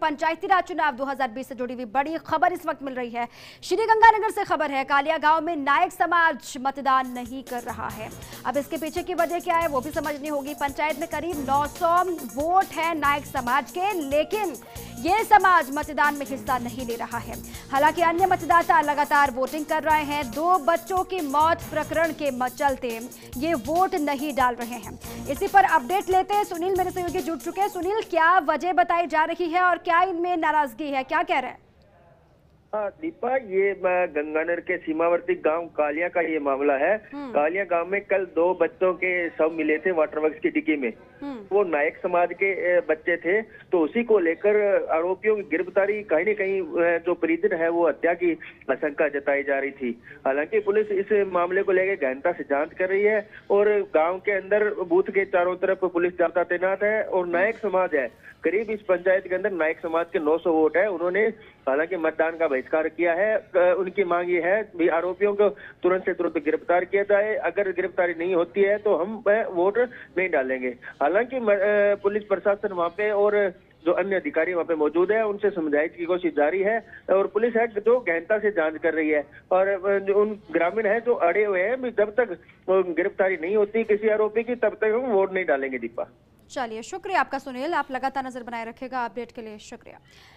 पंचायती राज चुनाव 2020 से जुड़ी हुई बड़ी खबर इस वक्त मिल रही है। श्री गंगानगर से खबर है, कालिया गांव में नायक समाज मतदान नहीं कर रहा है। अब इसके पीछे की वजह क्या है वो भी समझनी होगी। पंचायत में करीब 900 वोट है नायक समाज के, लेकिन ये समाज मतदान में हिस्सा नहीं ले रहा है। हालांकि अन्य मतदाता लगातार वोटिंग कर रहे हैं। 2 बच्चों की मौत प्रकरण के चलते ये वोट नहीं डाल रहे हैं। इसी पर अपडेट लेते हैं, सुनील मेरे सहयोगी जुड़ चुके हैं। सुनील, क्या वजह बताई जा रही है और क्या इनमें नाराजगी है, क्या कह रहे हैं? हाँ दीपा, ये गंगानगर के सीमावर्ती गांव कालिया का ये मामला है। कालिया गांव में कल 2 बच्चों के शव मिले थे वाटरवर्क्स की डिक्की में। वो नायक समाज के बच्चे थे, तो उसी को लेकर आरोपियों की गिरफ्तारी कहीं न कहीं जो परिजन है वो हत्या की आशंका जताई जा रही थी। हालांकि पुलिस इस मामले को लेकर गहनता से जांच कर रही है और गाँव के अंदर बूथ के चारों तरफ पुलिस जाब्ता तैनात है और नायक समाज है। करीब इस पंचायत के अंदर नायक समाज के 900 वोट है। उन्होंने हालांकि मतदान का बहिष्कार किया है। उनकी मांग ये है कि आरोपियों को तुरंत से तुरंत गिरफ्तार किया जाए। अगर गिरफ्तारी नहीं होती है तो हम वोट नहीं डालेंगे। हालांकि पुलिस प्रशासन वहां पे और जो अन्य अधिकारी वहां पे मौजूद है उनसे समझाइश की कोशिश जारी है और पुलिस है जो गहनता से जांच कर रही है। और उन ग्रामीण है जो अड़े हुए हैं, जब तक गिरफ्तारी नहीं होती किसी आरोपी की तब तक हम वोट नहीं डालेंगे। दीपा, चलिए शुक्रिया आपका सुनील, आप लगातार नजर बनाए रखेगा अपडेट के लिए, शुक्रिया।